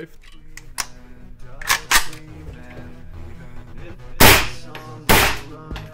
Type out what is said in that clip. life.